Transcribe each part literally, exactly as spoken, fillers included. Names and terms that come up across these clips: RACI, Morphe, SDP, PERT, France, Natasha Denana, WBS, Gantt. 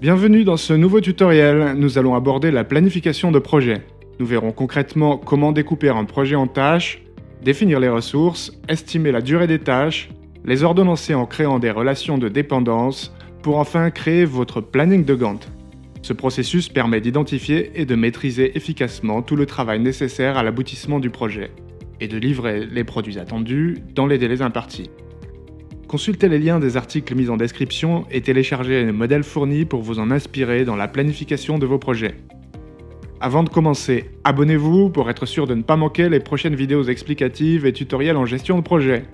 Bienvenue dans ce nouveau tutoriel, nous allons aborder la planification de projet. Nous verrons concrètement comment découper un projet en tâches, définir les ressources, estimer la durée des tâches, les ordonnancer en créant des relations de dépendance, pour enfin créer votre planning de Gantt. Ce processus permet d'identifier et de maîtriser efficacement tout le travail nécessaire à l'aboutissement du projet, et de livrer les produits attendus dans les délais impartis. Consultez les liens des articles mis en description et téléchargez les modèles fournis pour vous en inspirer dans la planification de vos projets. Avant de commencer, abonnez-vous pour être sûr de ne pas manquer les prochaines vidéos explicatives et tutoriels en gestion de projet.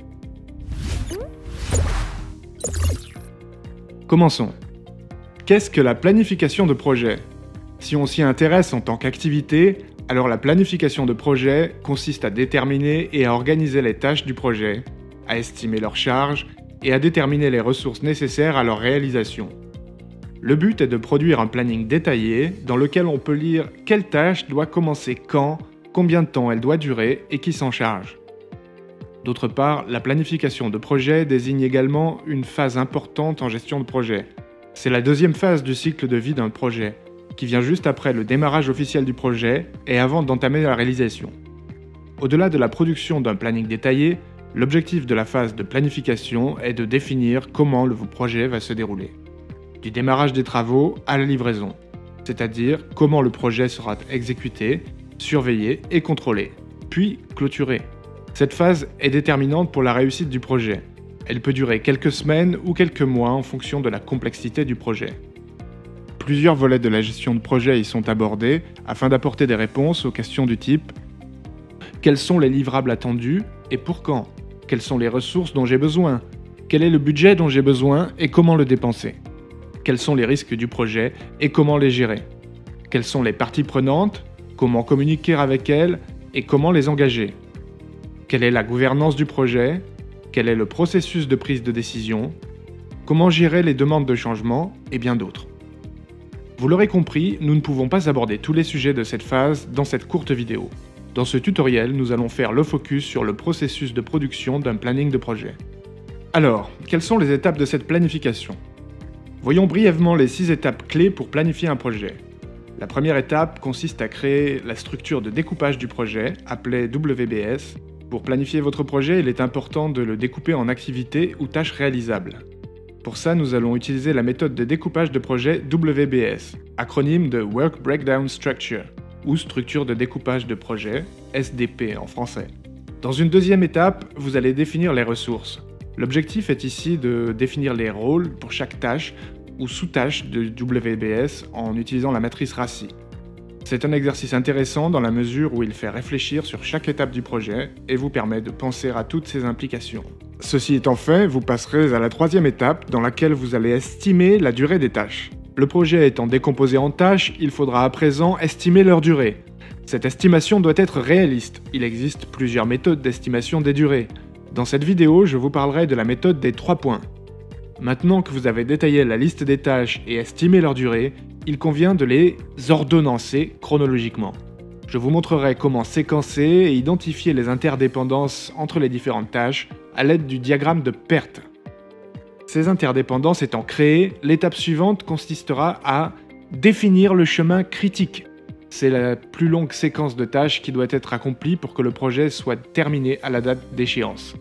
Commençons. Qu'est-ce que la planification de projet? Si on s'y intéresse en tant qu'activité, alors la planification de projet consiste à déterminer et à organiser les tâches du projet, à estimer leurs charges et à déterminer les ressources nécessaires à leur réalisation. Le but est de produire un planning détaillé dans lequel on peut lire quelle tâche doit commencer quand, combien de temps elle doit durer et qui s'en charge. D'autre part, la planification de projet désigne également une phase importante en gestion de projet. C'est la deuxième phase du cycle de vie d'un projet, qui vient juste après le démarrage officiel du projet et avant d'entamer la réalisation. Au-delà de la production d'un planning détaillé, l'objectif de la phase de planification est de définir comment le projet va se dérouler, du démarrage des travaux à la livraison, c'est-à-dire comment le projet sera exécuté, surveillé et contrôlé, puis clôturé. Cette phase est déterminante pour la réussite du projet. Elle peut durer quelques semaines ou quelques mois en fonction de la complexité du projet. Plusieurs volets de la gestion de projet y sont abordés afin d'apporter des réponses aux questions du type « Quels sont les livrables attendus et pour quand ? Quelles sont les ressources dont j'ai besoin ? Quel est le budget dont j'ai besoin et comment le dépenser ? Quels sont les risques du projet et comment les gérer ? Quelles sont les parties prenantes ? Comment communiquer avec elles et comment les engager ? Quelle est la gouvernance du projet ? Quel est le processus de prise de décision ? Comment gérer les demandes de changement et bien d'autres ? Vous l'aurez compris, nous ne pouvons pas aborder tous les sujets de cette phase dans cette courte vidéo. Dans ce tutoriel, nous allons faire le focus sur le processus de production d'un planning de projet. Alors, quelles sont les étapes de cette planification ? Voyons brièvement les six étapes clés pour planifier un projet. La première étape consiste à créer la structure de découpage du projet, appelée W B S. Pour planifier votre projet, il est important de le découper en activités ou tâches réalisables. Pour ça, nous allons utiliser la méthode de découpage de projet W B S, acronyme de Work Breakdown Structure, ou structure de découpage de projet, S D P en français. Dans une deuxième étape, vous allez définir les ressources. L'objectif est ici de définir les rôles pour chaque tâche ou sous-tâche de W B S en utilisant la matrice RACI. C'est un exercice intéressant dans la mesure où il fait réfléchir sur chaque étape du projet et vous permet de penser à toutes ses implications. Ceci étant fait, vous passerez à la troisième étape dans laquelle vous allez estimer la durée des tâches. Le projet étant décomposé en tâches, il faudra à présent estimer leur durée. Cette estimation doit être réaliste. Il existe plusieurs méthodes d'estimation des durées. Dans cette vidéo, je vous parlerai de la méthode des trois points. Maintenant que vous avez détaillé la liste des tâches et estimé leur durée, il convient de les ordonnancer chronologiquement. Je vous montrerai comment séquencer et identifier les interdépendances entre les différentes tâches à l'aide du diagramme de PERT. Ces interdépendances étant créées, l'étape suivante consistera à définir le chemin critique. C'est la plus longue séquence de tâches qui doit être accomplie pour que le projet soit terminé à la date d'échéance.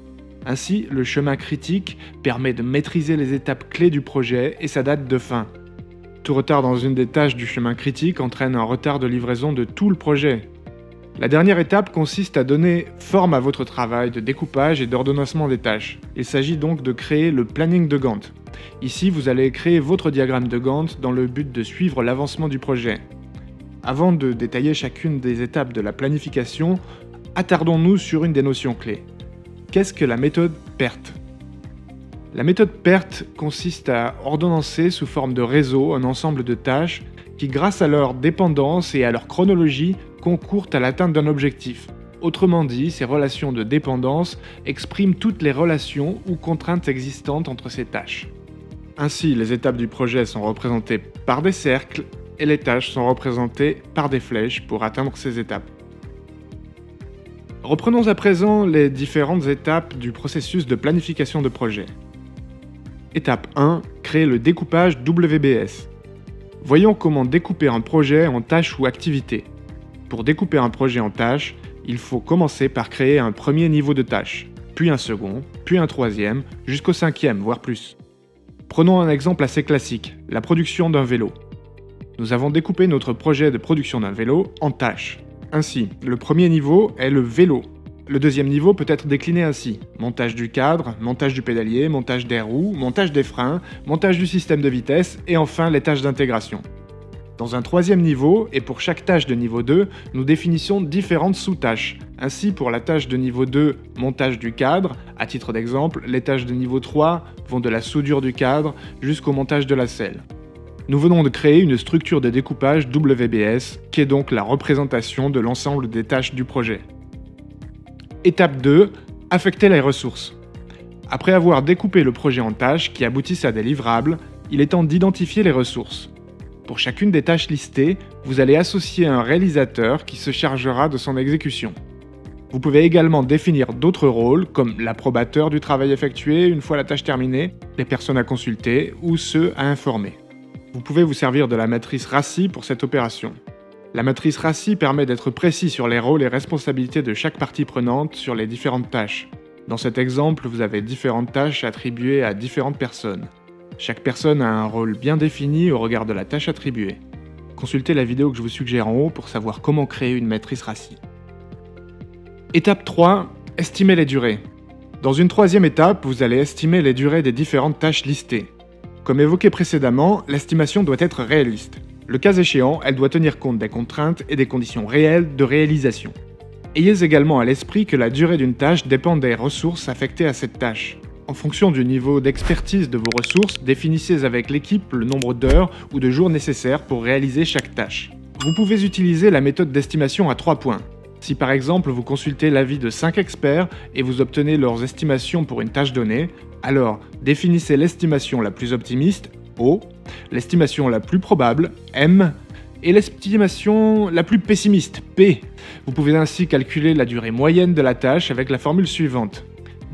Ainsi, le chemin critique permet de maîtriser les étapes clés du projet et sa date de fin. Tout retard dans une des tâches du chemin critique entraîne un retard de livraison de tout le projet. La dernière étape consiste à donner forme à votre travail de découpage et d'ordonnancement des tâches. Il s'agit donc de créer le planning de Gantt. Ici, vous allez créer votre diagramme de Gantt dans le but de suivre l'avancement du projet. Avant de détailler chacune des étapes de la planification, attardons-nous sur une des notions clés. Qu'est-ce que la méthode PERT ? La méthode PERT consiste à ordonnancer sous forme de réseau un ensemble de tâches qui, grâce à leur dépendance et à leur chronologie, concourent à l'atteinte d'un objectif. Autrement dit, ces relations de dépendance expriment toutes les relations ou contraintes existantes entre ces tâches. Ainsi, les étapes du projet sont représentées par des cercles et les tâches sont représentées par des flèches pour atteindre ces étapes. Reprenons à présent les différentes étapes du processus de planification de projet. Étape un. Créer le découpage W B S. Voyons comment découper un projet en tâches ou activités. Pour découper un projet en tâches, il faut commencer par créer un premier niveau de tâche, puis un second, puis un troisième, jusqu'au cinquième, voire plus. Prenons un exemple assez classique, la production d'un vélo. Nous avons découpé notre projet de production d'un vélo en tâches. Ainsi, le premier niveau est le vélo. Le deuxième niveau peut être décliné ainsi. Montage du cadre, montage du pédalier, montage des roues, montage des freins, montage du système de vitesse et enfin les tâches d'intégration. Dans un troisième niveau, et pour chaque tâche de niveau deux, nous définissons différentes sous-tâches. Ainsi, pour la tâche de niveau deux, montage du cadre, à titre d'exemple, les tâches de niveau trois vont de la soudure du cadre jusqu'au montage de la selle. Nous venons de créer une structure de découpage W B S, qui est donc la représentation de l'ensemble des tâches du projet. Étape deux, affecter les ressources. Après avoir découpé le projet en tâches qui aboutissent à des livrables, il est temps d'identifier les ressources. Pour chacune des tâches listées, vous allez associer un réalisateur qui se chargera de son exécution. Vous pouvez également définir d'autres rôles comme l'approbateur du travail effectué une fois la tâche terminée, les personnes à consulter ou ceux à informer. Vous pouvez vous servir de la matrice RACI pour cette opération. La matrice RACI permet d'être précis sur les rôles et responsabilités de chaque partie prenante sur les différentes tâches. Dans cet exemple, vous avez différentes tâches attribuées à différentes personnes. Chaque personne a un rôle bien défini au regard de la tâche attribuée. Consultez la vidéo que je vous suggère en haut pour savoir comment créer une matrice RACI. Étape trois. Estimer les durées. Dans une troisième étape, vous allez estimer les durées des différentes tâches listées. Comme évoqué précédemment, l'estimation doit être réaliste. Le cas échéant, elle doit tenir compte des contraintes et des conditions réelles de réalisation. Ayez également à l'esprit que la durée d'une tâche dépend des ressources affectées à cette tâche. En fonction du niveau d'expertise de vos ressources, définissez avec l'équipe le nombre d'heures ou de jours nécessaires pour réaliser chaque tâche. Vous pouvez utiliser la méthode d'estimation à trois points. Si par exemple vous consultez l'avis de cinq experts et vous obtenez leurs estimations pour une tâche donnée, alors définissez l'estimation la plus optimiste, O, l'estimation la plus probable, M, et l'estimation la plus pessimiste, P. Vous pouvez ainsi calculer la durée moyenne de la tâche avec la formule suivante.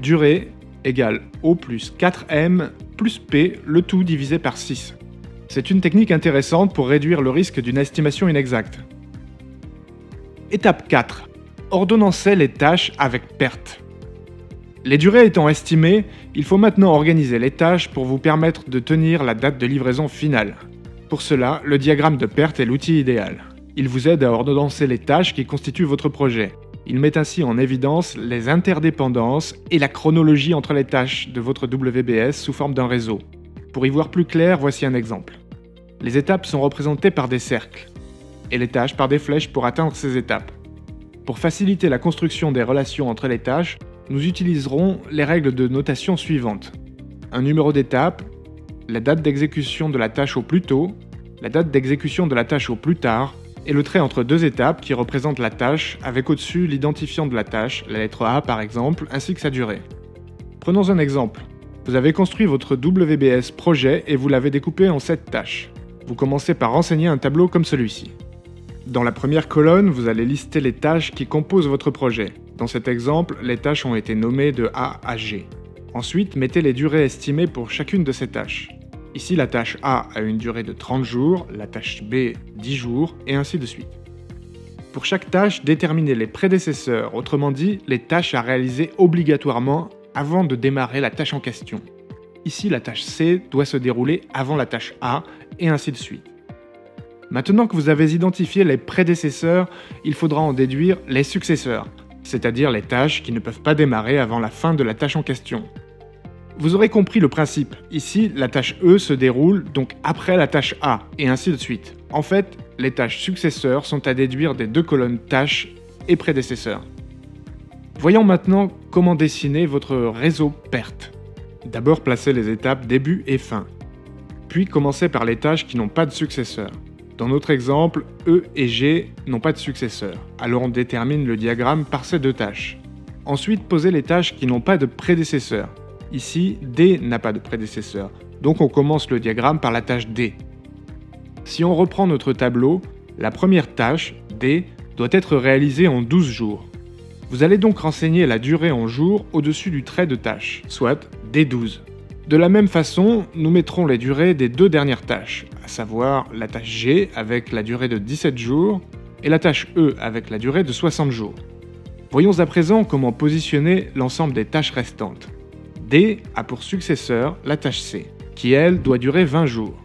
Durée égale O plus quatre M plus P, le tout divisé par six. C'est une technique intéressante pour réduire le risque d'une estimation inexacte. Étape quatre. Ordonnancez les tâches avec PERT. Les durées étant estimées, il faut maintenant organiser les tâches pour vous permettre de tenir la date de livraison finale. Pour cela, le diagramme de PERT est l'outil idéal. Il vous aide à ordonnancer les tâches qui constituent votre projet. Il met ainsi en évidence les interdépendances et la chronologie entre les tâches de votre W B S sous forme d'un réseau. Pour y voir plus clair, voici un exemple. Les étapes sont représentées par des cercles, et les tâches par des flèches pour atteindre ces étapes. Pour faciliter la construction des relations entre les tâches, nous utiliserons les règles de notation suivantes. Un numéro d'étape, la date d'exécution de la tâche au plus tôt, la date d'exécution de la tâche au plus tard, et le trait entre deux étapes qui représente la tâche, avec au-dessus l'identifiant de la tâche, la lettre A par exemple, ainsi que sa durée. Prenons un exemple. Vous avez construit votre W B S projet et vous l'avez découpé en sept tâches. Vous commencez par renseigner un tableau comme celui-ci. Dans la première colonne, vous allez lister les tâches qui composent votre projet. Dans cet exemple, les tâches ont été nommées de A à G. Ensuite, mettez les durées estimées pour chacune de ces tâches. Ici, la tâche A a une durée de trente jours, la tâche B dix jours, et ainsi de suite. Pour chaque tâche, déterminez les prédécesseurs, autrement dit, les tâches à réaliser obligatoirement avant de démarrer la tâche en question. Ici, la tâche C doit se dérouler avant la tâche A, et ainsi de suite. Maintenant que vous avez identifié les prédécesseurs, il faudra en déduire les successeurs, c'est-à-dire les tâches qui ne peuvent pas démarrer avant la fin de la tâche en question. Vous aurez compris le principe. Ici, la tâche E se déroule donc après la tâche A, et ainsi de suite. En fait, les tâches successeurs sont à déduire des deux colonnes tâches et prédécesseurs. Voyons maintenant comment dessiner votre réseau PERT. D'abord, placez les étapes début et fin. Puis, commencez par les tâches qui n'ont pas de successeur. Dans notre exemple, E et G n'ont pas de successeur, alors on détermine le diagramme par ces deux tâches. Ensuite, posez les tâches qui n'ont pas de prédécesseur. Ici, D n'a pas de prédécesseur, donc on commence le diagramme par la tâche D. Si on reprend notre tableau, la première tâche, D, doit être réalisée en douze jours. Vous allez donc renseigner la durée en jours au-dessus du trait de tâche, soit D douze. De la même façon, nous mettrons les durées des deux dernières tâches, à savoir la tâche G avec la durée de dix-sept jours et la tâche E avec la durée de soixante jours. Voyons à présent comment positionner l'ensemble des tâches restantes. D a pour successeur la tâche C, qui elle doit durer vingt jours.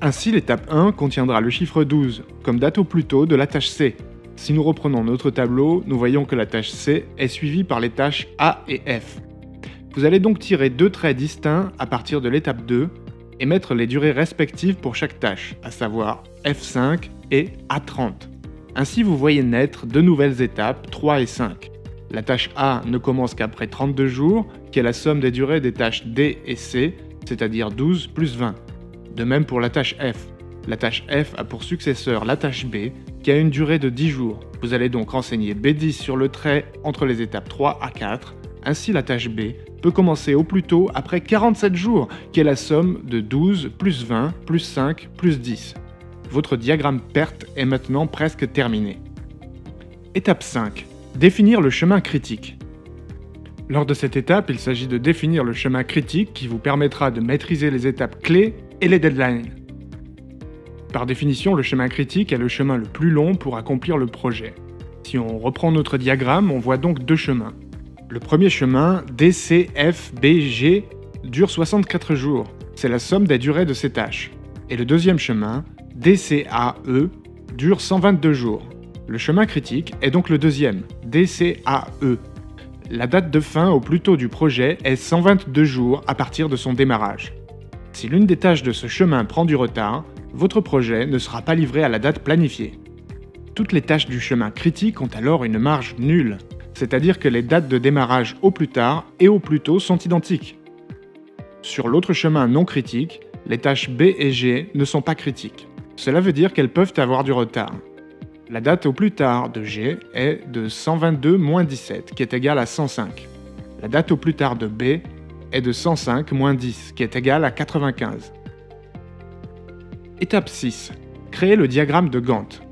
Ainsi, l'étape un contiendra le chiffre douze comme date au plus tôt de la tâche C. Si nous reprenons notre tableau, nous voyons que la tâche C est suivie par les tâches A et F. Vous allez donc tirer deux traits distincts à partir de l'étape deux et mettre les durées respectives pour chaque tâche, à savoir F cinq et A trente. Ainsi, vous voyez naître deux nouvelles étapes, trois et cinq. La tâche A ne commence qu'après trente-deux jours, qui est la somme des durées des tâches D et C, c'est-à-dire douze plus vingt. De même pour la tâche F. La tâche F a pour successeur la tâche B, qui a une durée de dix jours. Vous allez donc renseigner B dix sur le trait entre les étapes trois à quatre. Ainsi, la tâche B peut commencer au plus tôt après quarante-sept jours, qui est la somme de douze plus vingt plus cinq plus dix. Votre diagramme PERT est maintenant presque terminé. Étape cinq. Définir le chemin critique. Lors de cette étape, il s'agit de définir le chemin critique qui vous permettra de maîtriser les étapes clés et les deadlines. Par définition, le chemin critique est le chemin le plus long pour accomplir le projet. Si on reprend notre diagramme, on voit donc deux chemins. Le premier chemin, D C F B G, dure soixante-quatre jours, c'est la somme des durées de ces tâches. Et le deuxième chemin, D C A E, dure cent vingt-deux jours. Le chemin critique est donc le deuxième, D C A E. La date de fin au plus tôt du projet est cent vingt-deux jours à partir de son démarrage. Si l'une des tâches de ce chemin prend du retard, votre projet ne sera pas livré à la date planifiée. Toutes les tâches du chemin critique ont alors une marge nulle. C'est-à-dire que les dates de démarrage au plus tard et au plus tôt sont identiques. Sur l'autre chemin non critique, les tâches B et G ne sont pas critiques. Cela veut dire qu'elles peuvent avoir du retard. La date au plus tard de G est de cent vingt-deux moins dix-sept, qui est égale à cent cinq. La date au plus tard de B est de cent cinq moins dix, qui est égale à quatre-vingt-quinze. Étape six. Créer le diagramme de Gantt.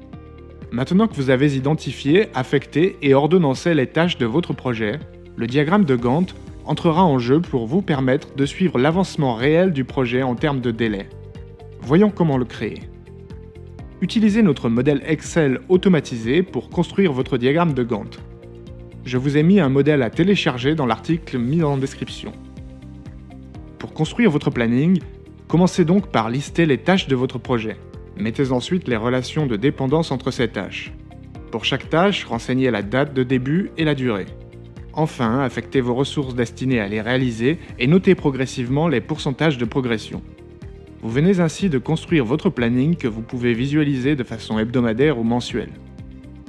Maintenant que vous avez identifié, affecté et ordonnancé les tâches de votre projet, le diagramme de Gantt entrera en jeu pour vous permettre de suivre l'avancement réel du projet en termes de délai. Voyons comment le créer. Utilisez notre modèle Excel automatisé pour construire votre diagramme de Gantt. Je vous ai mis un modèle à télécharger dans l'article mis en description. Pour construire votre planning, commencez donc par lister les tâches de votre projet. Mettez ensuite les relations de dépendance entre ces tâches. Pour chaque tâche, renseignez la date de début et la durée. Enfin, affectez vos ressources destinées à les réaliser et notez progressivement les pourcentages de progression. Vous venez ainsi de construire votre planning que vous pouvez visualiser de façon hebdomadaire ou mensuelle.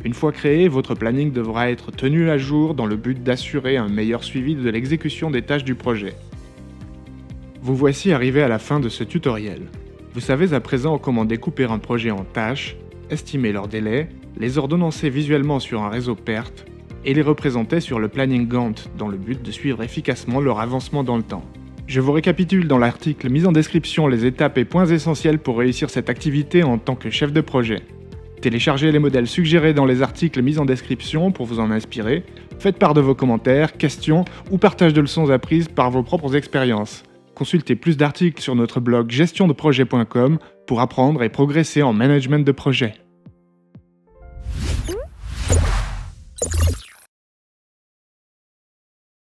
Une fois créé, votre planning devra être tenu à jour dans le but d'assurer un meilleur suivi de l'exécution des tâches du projet. Vous voici arrivé à la fin de ce tutoriel. Vous savez à présent comment découper un projet en tâches, estimer leurs délais, les ordonnancer visuellement sur un réseau PERT et les représenter sur le planning Gantt dans le but de suivre efficacement leur avancement dans le temps. Je vous récapitule dans l'article mis en description les étapes et points essentiels pour réussir cette activité en tant que chef de projet. Téléchargez les modèles suggérés dans les articles mis en description pour vous en inspirer, faites part de vos commentaires, questions ou partage de leçons apprises par vos propres expériences. Consultez plus d'articles sur notre blog gestion de projet point com pour apprendre et progresser en management de projet.